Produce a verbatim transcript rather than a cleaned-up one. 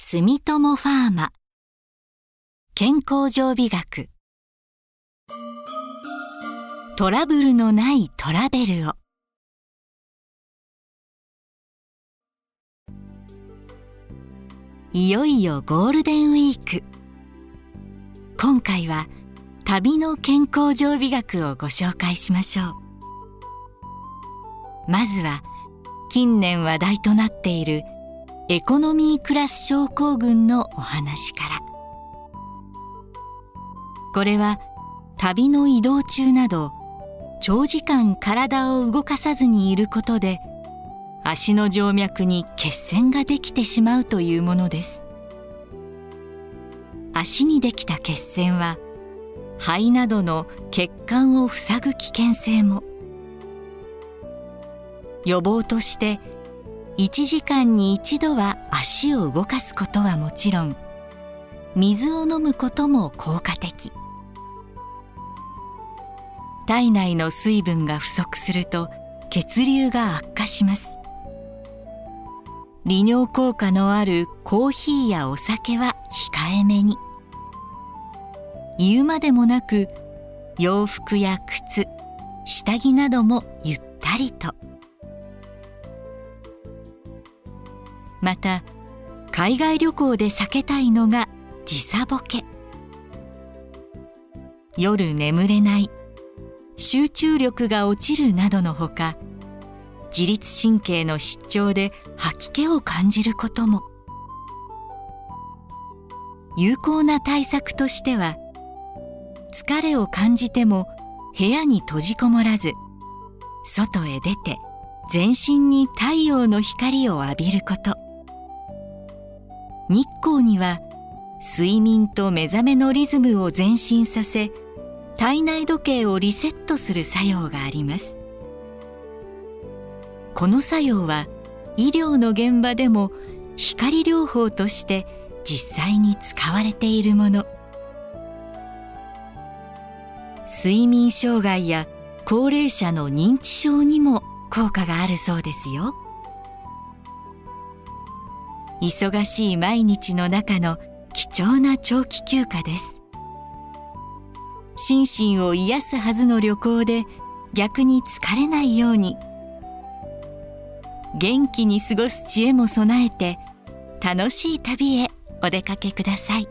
住友ファーマ健康常備学、トラブルのないトラベルを。いよいよゴールデンウィーク。今回は旅の健康常備学をご紹介しましょう。まずは近年話題となっているエコノミークラス症候群のお話から。これは旅の移動中など長時間体を動かさずにいることで足の静脈に血栓ができてしまうというものです。足にできた血栓は肺などの血管を塞ぐ危険性も。予防としていちじかんに一度は足を動かすことはもちろん、水を飲むことも効果的。体内の水分が不足すると血流が悪化します。利尿効果のあるコーヒーやお酒は控えめに。言うまでもなく洋服や靴、下着などもゆったりと。また海外旅行で避けたいのが時差ボケ。夜眠れない、集中力が落ちるなどのほか、自律神経の失調で吐き気を感じることも。有効な対策としては、疲れを感じても部屋に閉じこもらず、外へ出て全身に太陽の光を浴びること。日光には睡眠と目覚めのリズムを前進させ、体内時計をリセットする作用があります。この作用は医療の現場でも光療法として実際に使われているもの。睡眠障害や高齢者の認知症にも効果があるそうですよ。忙しい毎日の中の貴重な長期休暇です。心身を癒すはずの旅行で逆に疲れないように、元気に過ごす知恵も備えて楽しい旅へお出かけください。